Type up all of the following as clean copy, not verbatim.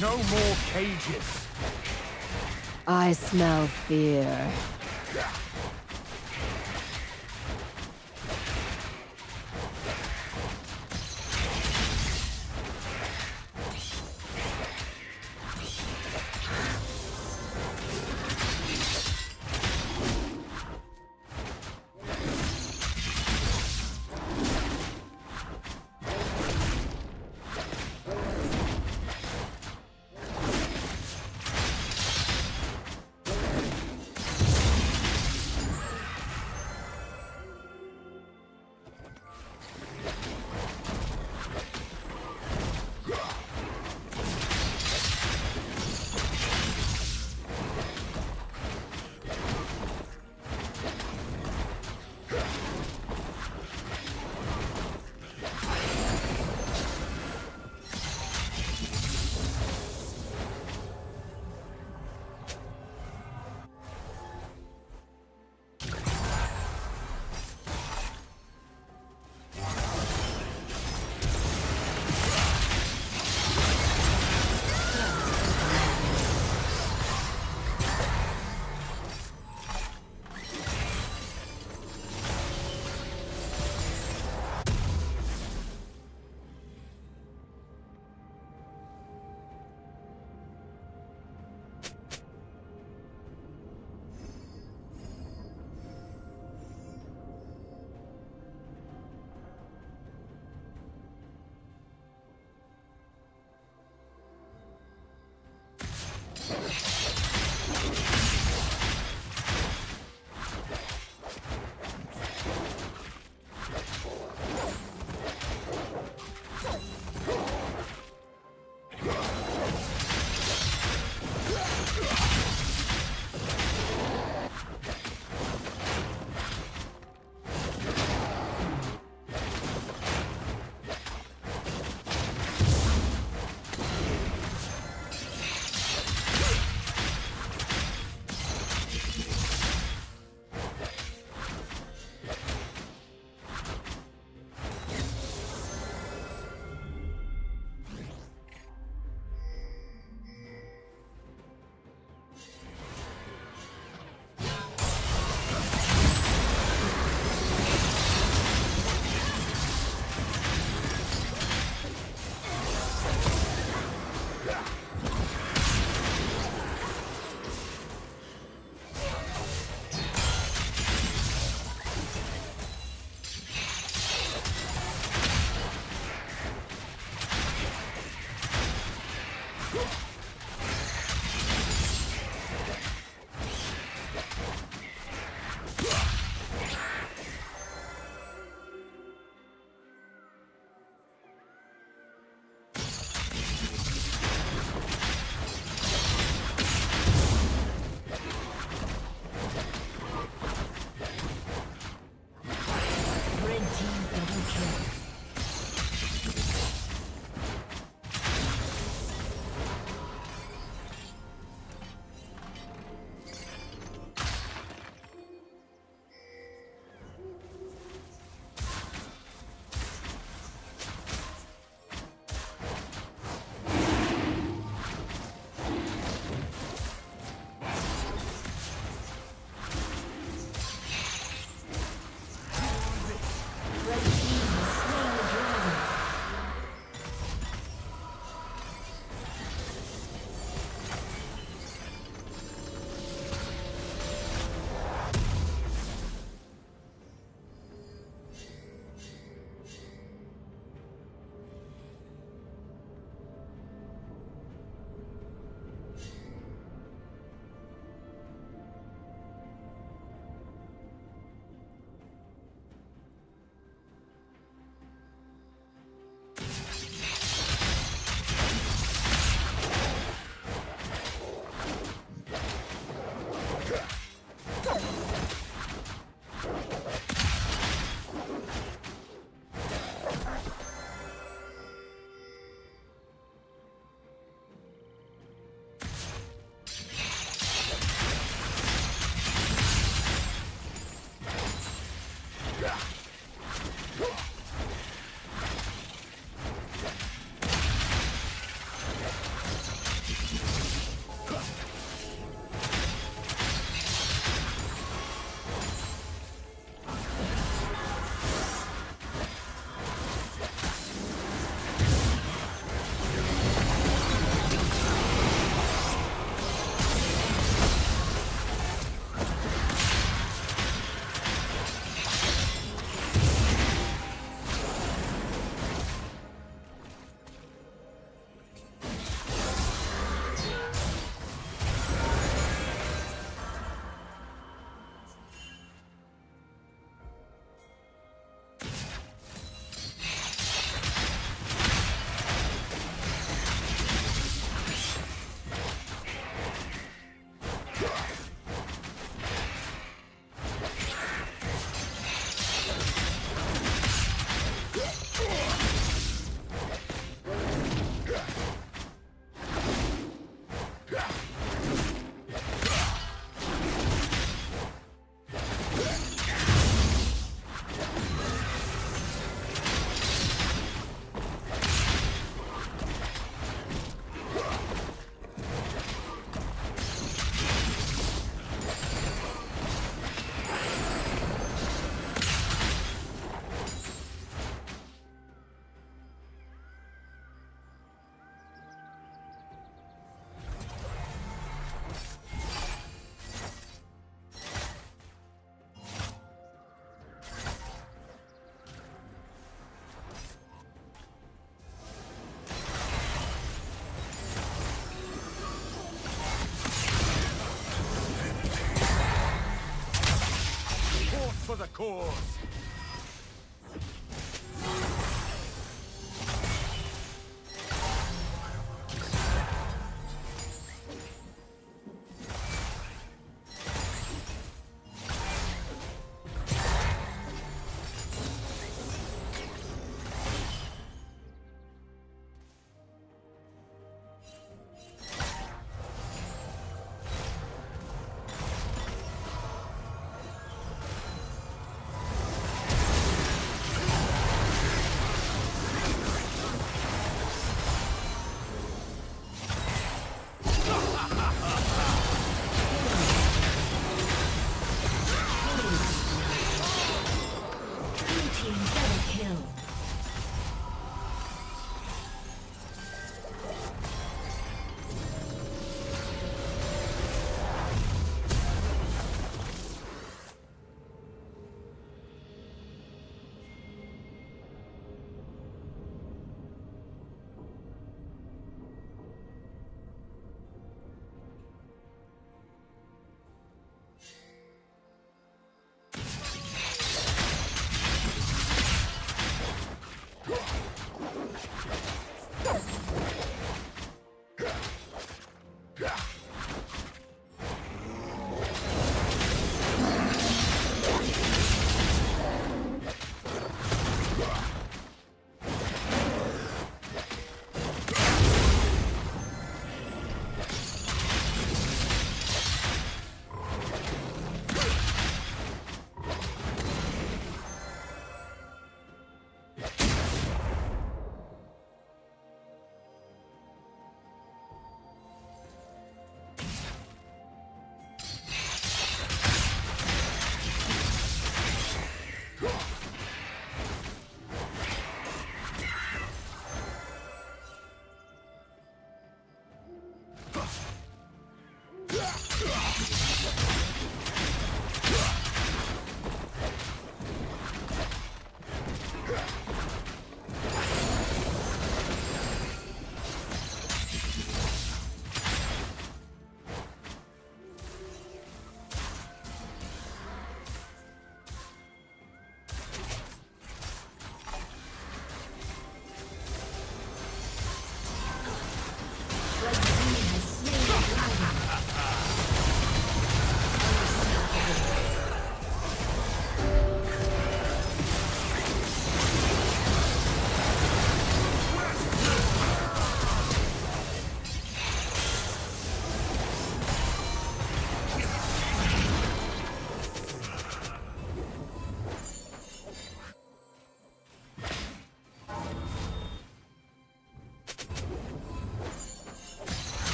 No more cages. I smell fear. for the cause!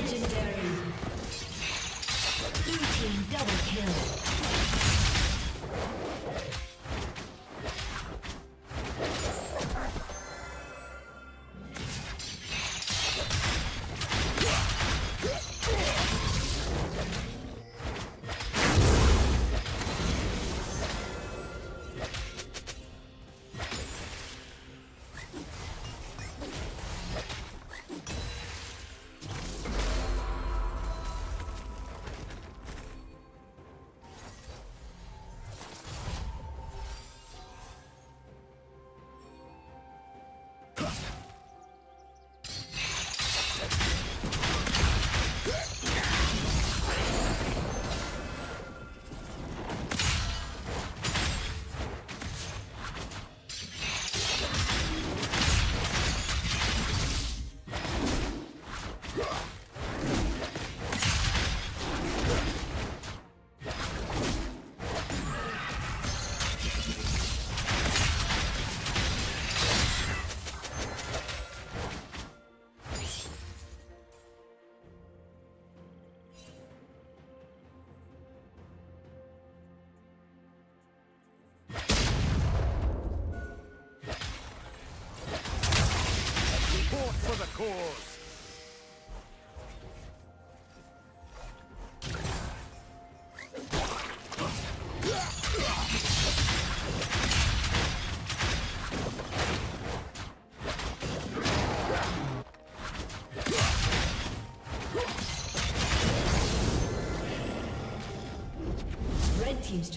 Legendary. Blue team double kill. Course. Red team's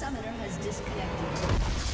Summoner has disconnected.